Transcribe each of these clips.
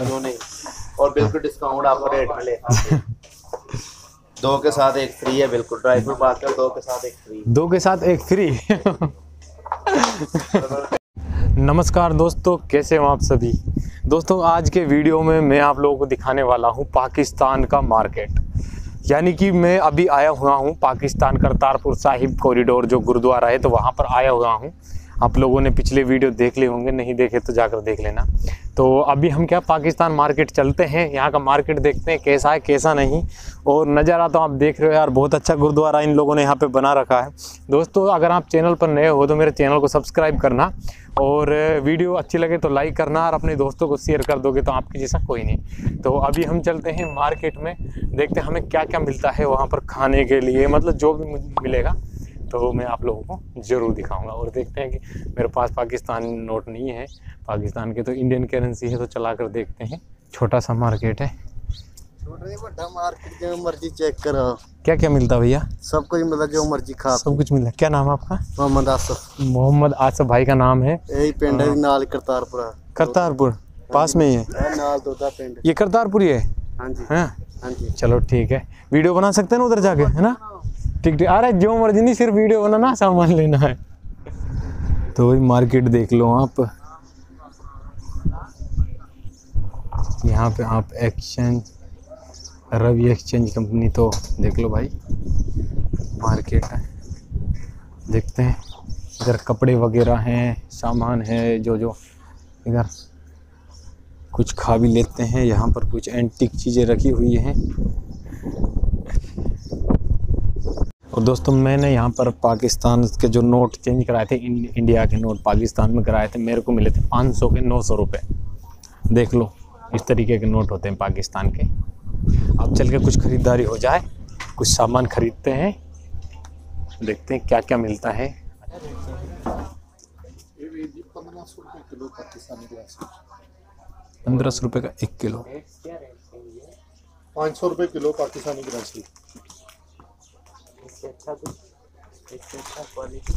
और बिल्कुल डिस्काउंट आपको रेट मिले, दो के साथ एक फ्री है, बिल्कुल ड्राई फ्रूट पार्सल दो के साथ एक फ्री, दो के साथ एक फ्री। नमस्कार दोस्तों, कैसे हो आप सभी दोस्तों। आज के वीडियो में मैं आप लोगों को दिखाने वाला हूं पाकिस्तान का मार्केट, यानी कि मैं अभी आया हुआ हूं पाकिस्तान करतारपुर साहिब कॉरिडोर जो गुरुद्वारा है, तो वहां पर आया हुआ हूं। आप लोगों ने पिछले वीडियो देख लिए होंगे, नहीं देखे तो जाकर देख लेना। तो अभी हम क्या पाकिस्तान मार्केट चलते हैं, यहाँ का मार्केट देखते हैं कैसा है कैसा नहीं। और नज़ारा तो आप देख रहे हो यार, बहुत अच्छा गुरुद्वारा इन लोगों ने यहाँ पे बना रखा है। दोस्तों अगर आप चैनल पर नए हो तो मेरे चैनल को सब्सक्राइब करना, और वीडियो अच्छी लगे तो लाइक करना, और अपने दोस्तों को शेयर कर दोगे तो आपके जैसा कोई नहीं। तो अभी हम चलते हैं मार्केट में, देखते हैं हमें क्या क्या मिलता है वहाँ पर खाने के लिए, मतलब जो भी मिलेगा तो मैं आप लोगों को ज़रूर दिखाऊंगा। और देखते हैं कि मेरे पास पाकिस्तान नोट नहीं है, पाकिस्तान के तो इंडियन करेंसी है, तो चला कर देखते हैं। छोटा सा मार्केट है, छोटा मार्केट में मर्जी चेक करो क्या क्या मिलता है भैया, सब कुछ मिला जो मर्जी खा, सब कुछ मिला। क्या नाम है आपका? मोहम्मद आसफ। मोहम्मद आसफ भाई का नाम है, यही पिंड है नाल करतारपुर, करतारपुर पास में ही है नाल दोदा पिंड, ये करतारपुर ही है। हाँ जी, हाँ जी, चलो ठीक है। वीडियो बना सकते हैं ना उधर जाके, है ना? ठीक ठीक, अरे जो मर्जी, नहीं सिर्फ वीडियो बनाना, सामान लेना है। तो वही मार्केट देख लो आप, यहाँ पे आप एक्सचेंज, रवि एक्सचेंज कंपनी, तो देख लो भाई मार्केट है। देखते हैं इधर कपड़े वगैरह हैं, सामान है जो जो, इधर कुछ खा भी लेते हैं। यहाँ पर कुछ एंटीक चीज़ें रखी हुई हैं। और दोस्तों मैंने यहाँ पर पाकिस्तान के जो नोट चेंज कराए थे, इंडिया के नोट पाकिस्तान में कराए थे, मेरे को मिले थे 500 के 900 रुपए। देख लो इस तरीके के नोट होते हैं पाकिस्तान के। अब चल के कुछ ख़रीदारी हो जाए, कुछ सामान खरीदते हैं, देखते हैं क्या क्या मिलता है। ₹15 का 1 किलो, 500 रुपये किलो पाकिस्तानी ग्रासी। अच्छा अच्छा क्वालिटी,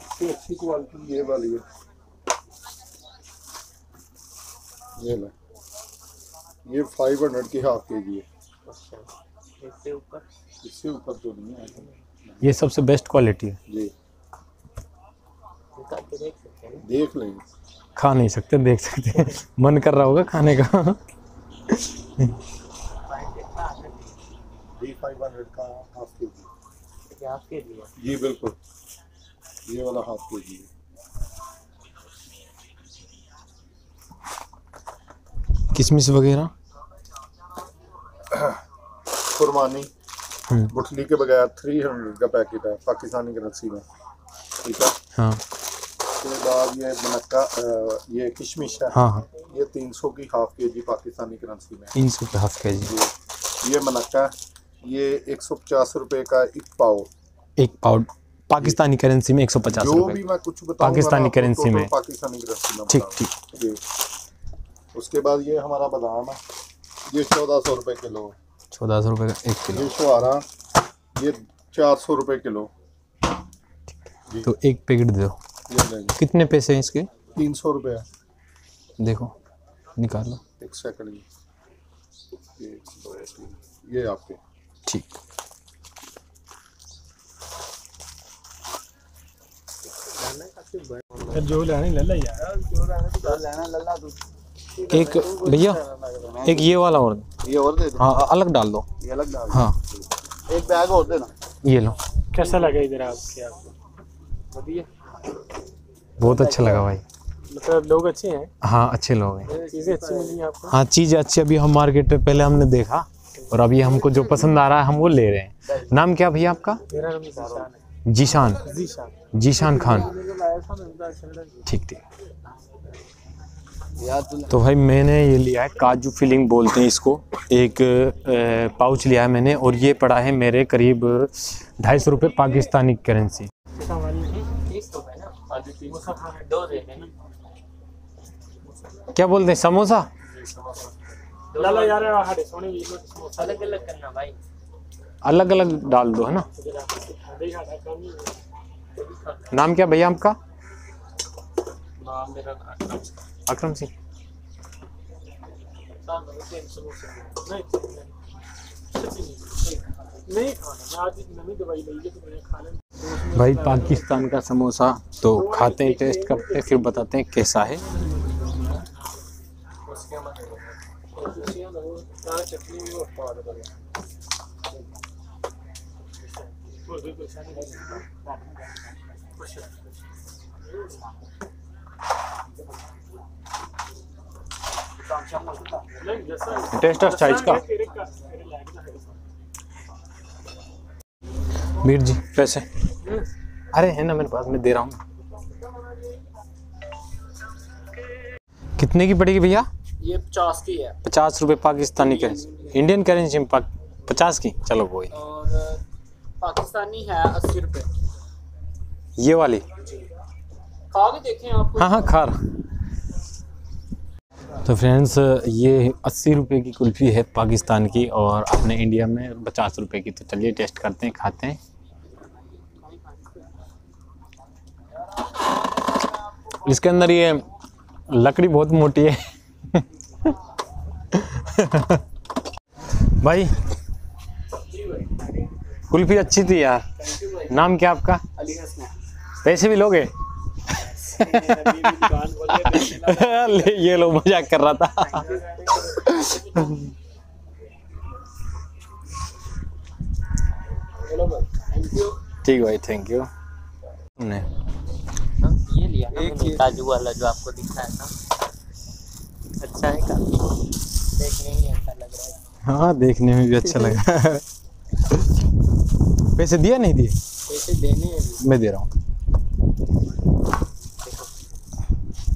इससे अच्छी क्वालिटी ये वाली है, ये ला, ये 500 की हाफ के जी है। अच्छा, इससे ऊपर तो नहीं है, ये सबसे बेस्ट क्वालिटी है जी। देख लें, खा नहीं सकते, देख सकते हैं। मन कर रहा होगा खाने का। 500 का हाफ के जी, हाफ के जी जी, बिल्कुल ये वाला हाफ के जी। किशमिश वगैरह, कुरबानी गुठली के बगैर 300 का पैकेट है पाकिस्तानी करेंसी में, ठीक है। हाँ, उसके बाद ये मुनक्का, ये किशमिश है। हाँ, ये 300 की हाफ के जी पाकिस्तानी करेंसी में, 300 की हाफ के जी। ये मुनक्का, ये 150 रुपए का एक पाव, एक पाव पाकिस्तानी करेंसी में 150 जो भी मैं कुछ बताऊंगा पाकिस्तानी करेंसी में, पाकिस्तानी करेंसी में, ठीक ठीक। उसके बाद ये हमारा बादाम है, ये 1400 रुपए किलो, 1400 रुपए का 1 किलो। ये शुआरा, ये 400 रुपए किलो। तो एक पैकेट दे दो, कितने पैसे हैं इसके? 300 रुपये। देखो निकालो एक सेकंड, ये आपके ठीक। जो लेना लल्ला यार, जो लेना लल्ला तू। एक भैया एक ये वाला और, ये और दे। हाँ अलग डाल दो, ये अलग डाल। हाँ एक बैग और देना, ये लो। कैसा लगा इधर आपके? आपको बढ़िया, बहुत अच्छा लगा भाई, मतलब लोग अच्छे हैं। हाँ अच्छे लोग हैं, चीज़ें अच्छी मिली आपको। हाँ चीज़ें अच्छी, अभी हम मार्केट में पहले हमने देखा और अभी हमको जो पसंद आ रहा है हम वो ले रहे हैं। नाम क्या भैया आपका? मेरा नाम जिशान है। जिशान, जिशान, जिशान खान, ठीक ठीक। तो भाई मैंने ये लिया है, काजू फिलिंग बोलते हैं इसको, एक पाउच लिया है मैंने, और ये पड़ा है मेरे करीब 250 रुपये पाकिस्तानी करेंसी। क्या बोलते हैं समोसा? लाला यार अलग अलग करना भाई, अलग अलग डाल दो, है ना? नाम क्या भैया आपका? नाम मेरा अकरम। अकरम सिंह। भाई पाकिस्तान का समोसा तो खाते हैं, टेस्ट करते हैं, फिर बताते हैं कैसा है। टेस्ट ऑफ चाइज का मीर जी पैसे अरे है ना मेरे पास, मैं दे रहा हूँ। कितने की पड़ेगी भैया? ये 50 की है। 50 रुपये पाकिस्तानी करेंसी, इंडियन करेंसी में 50 की। चलो कोई और पाकिस्तानी है 80 रुपये ये वाली। खा के देखें आप। हाँ हाँ खा रहा। तो फ्रेंड्स ये 80 रुपये की कुल्फ़ी है पाकिस्तान की और अपने इंडिया में 50 रुपये की। तो चलिए टेस्ट करते हैं, खाते हैं। इसके अंदर ये लकड़ी बहुत मोटी है। भाई कुल्फ़ी अच्छी थी यार। नाम क्या आपका? अली। पैसे भी लोगे? ये लोग मजाक कर रहा था। ठीक भाई थैंक यू। ये लिया ना काजू वाला जो आपको दिखा है ना, अच्छा है का? देखने में अच्छा लग रहा है। हाँ देखने में भी अच्छा लग रहा है। पैसे दिया नहीं दिए? पैसे देने हैं, मैं दे रहा हूँ।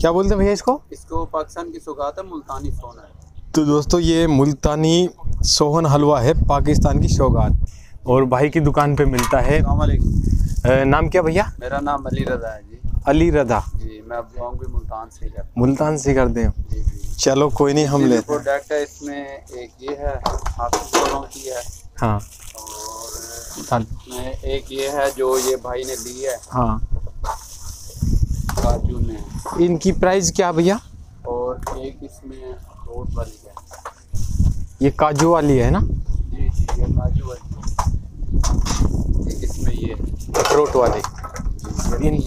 क्या बोलते हैं भैया इसको? इसको पाकिस्तान की सौगात है, मुल्तानी सोहन है। तो दोस्तों ये मुल्तानी सोहन हलवा है, पाकिस्तान की सौगात, और भाई की दुकान पे मिलता है। नाम क्या भैया? मेरा नाम अली रजा है जी। अली रजा जी, मैं मुल्तान से करता हूँ। मुल्तान से करते हैं। चलो कोई नहीं, हम लेते हैं। प्रोडक्ट है इसमें एक ये है की है, हाँ, और एक ये है जो ये भाई ने ली है, हाँ। इनकी प्राइस क्या भैया? और एक इसमें रोट वाली है, ये काजू वाली है ना? जी जी ये काजू वाली। एक इसमें ये अखरोट वाली। इन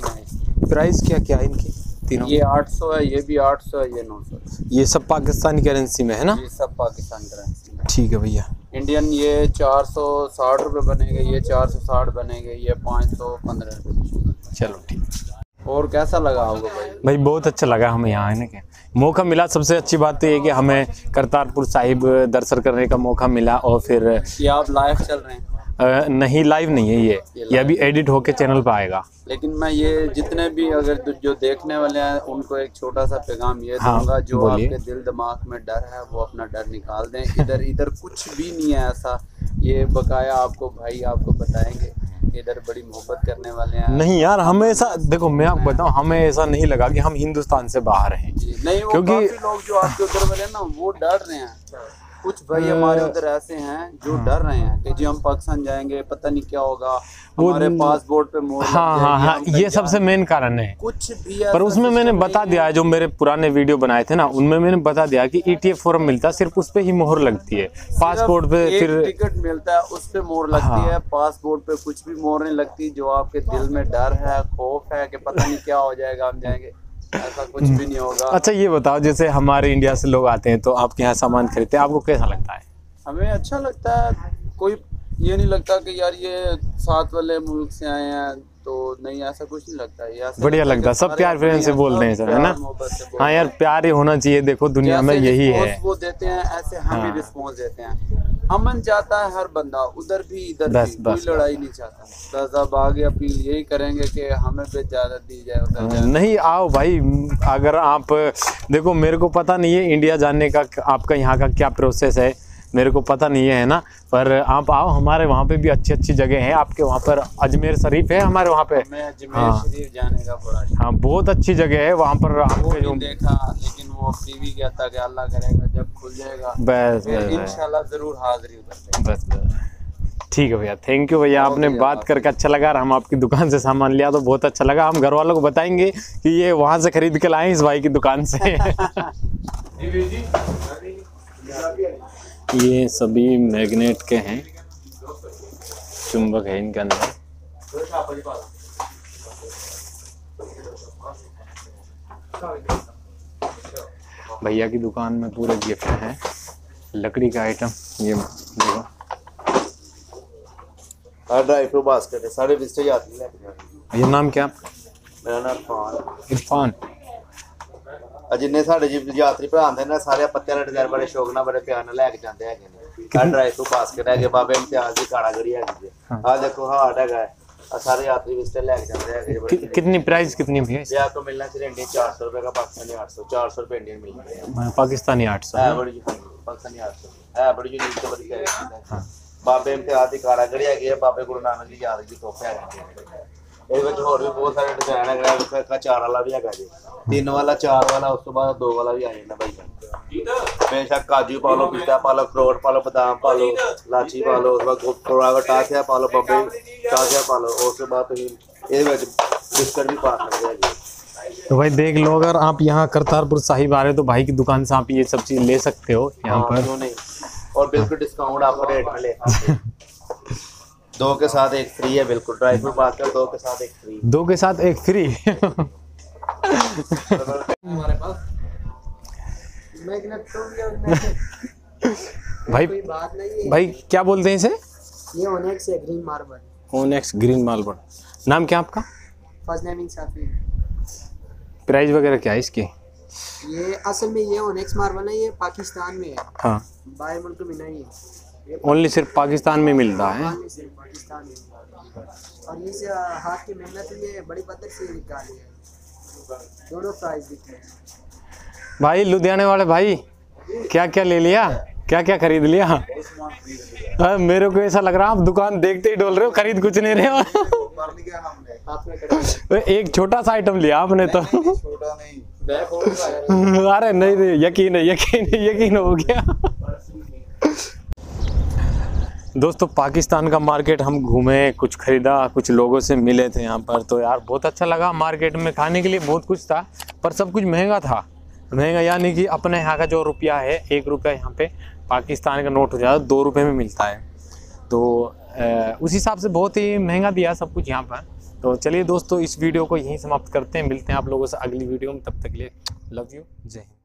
प्राइस क्या क्या है इनकी तीनों? ये 800 है, ये भी 800 है, ये 900 है। ये सब पाकिस्तानी करेंसी में है ना? ये सब पाकिस्तान करेंसी में। ठीक है भैया। इंडियन ये 460 रुपये बनेंगे, ये 460 बनेंगे, ये 515 रुपये। चलो ठीक है। और कैसा लगा आपको भाई? भाई बहुत अच्छा लगा हमें यहाँ आने के मौका मिला। सबसे अच्छी बात तो ये कि हमें करतारपुर साहिब दर्शन करने का मौका मिला। और फिर ये आप लाइव चल रहे हैं? नहीं लाइव नहीं है, ये अभी एडिट होके चैनल पर आएगा। लेकिन मैं ये जितने भी अगर जो देखने वाले हैं उनको एक छोटा सा पैगाम ये दूंगा, हाँ, जो आपके दिल दिमाग में डर है वो अपना डर निकाल दें। इधर कुछ भी नहीं है ऐसा, ये बकाया आपको भाई आपको बताएंगे। इधर बड़ी मोहब्बत करने वाले हैं। नहीं यार हमें ऐसा, देखो मैं आपको बताऊं, हमें ऐसा नहीं लगा कि हम हिंदुस्तान से बाहर हैं। नहीं वो क्योंकि काफी लोग जो आपके उधर वाले हैं ना वो डर रहे हैं। कुछ भाई हमारे उधर ऐसे हैं जो डर रहे हैं कि जी हम पाकिस्तान जाएंगे पता नहीं क्या होगा, हमारे पासपोर्ट पे मोहर लग जाएगी। हाँ हाँ ये सबसे मेन कारण है कुछ भी। पर उसमें मैंने बता दिया है, जो मेरे पुराने वीडियो बनाए थे ना उनमें मैंने बता दिया कि ETF फॉर्म मिलता है, सिर्फ उस पे ही मोहर लगती है, पासपोर्ट पे। फिर टिकट मिलता है उस पे मोहर लगती है, पासपोर्ट पे कुछ भी मोहर नहीं लगती। जो आपके दिल में डर है, खौफ है कि पता नहीं क्या हो जाएगा हम जाएंगे, ऐसा कुछ भी नहीं होगा। अच्छा ये बताओ जैसे हमारे इंडिया से लोग आते हैं तो आपके यहाँ सामान खरीदते हैं, आपको कैसा लगता है? हमें अच्छा लगता है, कोई ये नहीं लगता कि यार ये साथ वाले मुल्क से आए हैं तो नहीं, ऐसा कुछ नहीं लगता है। बढ़िया लगता है, सब प्यार प्रेम से बोल रहे हैं सर, है ना? हाँ यार प्यार ही होना चाहिए, देखो दुनिया में यही है। वो देते हैं ऐसे हम भी रिस्पॉन्स देते हैं। अमन चाहता है हर बंदा, उधर भी इधर भी, कोई लड़ाई नहीं चाहता। बस अब आगे अपील यही करेंगे कि हमें भी इजाज़त दी जाए उधर। नहीं आओ भाई, अगर आप देखो मेरे को पता नहीं है इंडिया जाने का आपका यहाँ का क्या प्रोसेस है, मेरे को पता नहीं है ना, पर आप आओ, हमारे वहाँ पे भी अच्छी अच्छी जगह है। आपके वहाँ पर अजमेर शरीफ है, हमारे वहाँ पे अजमेर, हाँ, शरीफ जाने का बड़ा, हाँ बहुत अच्छी जगह है वहाँ पर। आपने जो देखा लेकिन वो टीवी कहता कि अल्लाह करेगा जब खुल जाएगा, बस इंशाल्लाह जरूर हाजिरी उतरते बस बस। ठीक है भैया थैंक यू भैया, आपने बात करके अच्छा लगा और हम आपकी दुकान से सामान लिया तो बहुत अच्छा लगा। हम घर वालों को बताएंगे कि ये वहाँ से खरीद के लाए इस भाई की दुकान से। ये सभी मैग्नेट के हैं, चुंबक है इनके अंदर। भैया की दुकान में पूरे गिफ्ट हैं, लकड़ी का आइटम। ये देखो हर ड्राई फ्रूट बास्केट है, सारे विस्टे आती है। भैया नाम क्या? मेरा नाम इरफान। जिन्हें साढ़े यात्री भरा आते हैं सारे पत्तियां डिजाइन बड़े शौक न बड़े प्यार लैके जाते हैं। ड्राई फ्रूट बास्केट है बाबे इम्तियाज की कारागरी है। हाँ देखो हार्ड है, सारे यात्री विस्टे लैके जाते हैं। कितनी प्राइस कितनी भी है? ये आपको मिलना चाहिए इंडियन 400 रुपये का, पाकिस्तानी 800। 400 रुपये इंडियन मिल जाएगा, पाकिस्तानी 800। पाकिस्तानी 800 है। बड़ी यूनिक बाबे इम्तियाज की कारागरी है, बाबे गुरु नानक जी याद की तोहफे है। होर भी बहुत सारे डिजाइन है, चार वाला भी है जी, 3 वाला, 4 वाला, उस तो बाद 2 वाला भी आ जाता भाई। बेशक काजू पा लो, पिस्ता पा लो, अखरोट पा लो, बादाम पा लो, लाची पा लो, टाशिया पा लो, बंबई टाशिया पा लो, उस बाद बिस्कुट भी पा सकते हैं जी। तो भाई देख लो, अगर आप यहाँ करतारपुर साहिब आ रहे हो तो भाई की दुकान से आप ये सब चीज़ ले सकते हो यहाँ पर। और बिल्कुल डिस्काउंट आपको रेट मिले, 2 के साथ 1 फ्री है। बिल्कुल ड्राई फ्रूट बास्केट 2 के साथ 1 फ्री। 2 के साथ 1 फ्री। हमारे पास मैग्नेट तो भी। भाई कोई बात नहीं है। भाई क्या बोलते हैं इसे? ये ओनेक्स है, green marble. Onyx green marble. नाम क्या आपका? First name इंसाफी। प्राइस वगैरह क्या है इसकी? ये असल में ये ओनेक्स मार्बल है, ये पाकिस्तान में है। हाँ बाहर मुल्क में नहीं है, ओनली सिर्फ पाकिस्तान में मिलता है। और ये हाथ की मेहनत ये बड़ी पत्थर से निकाली है, दोनों प्राइस दिखे। भाई लुधियाने वाले भाई क्या क्या ले लिया, क्या क्या खरीद लिया? मेरे को ऐसा लग रहा है आप दुकान देखते ही डोल रहे हो, खरीद कुछ नहीं रहे हो। एक छोटा सा आइटम लिया आपने तो। छोटा नहीं, अरे नहीं, यकीन है, यकीन हो गया। दोस्तों पाकिस्तान का मार्केट हम घूमे, कुछ ख़रीदा, कुछ लोगों से मिले थे यहाँ पर, तो यार बहुत अच्छा लगा। मार्केट में खाने के लिए बहुत कुछ था, पर सब कुछ महंगा था। महंगा यानी कि अपने यहाँ का जो रुपया है, 1 रुपया यहाँ पे पाकिस्तान का नोट हो जाता है, 2 रुपये में मिलता है। तो उस हिसाब से बहुत ही महंगा दिया सब कुछ यहाँ पर। तो चलिए दोस्तों इस वीडियो को यहीं समाप्त करते हैं, मिलते हैं आप लोगों से अगली वीडियो में। तब तक के लिए लव यू, जय हिंद।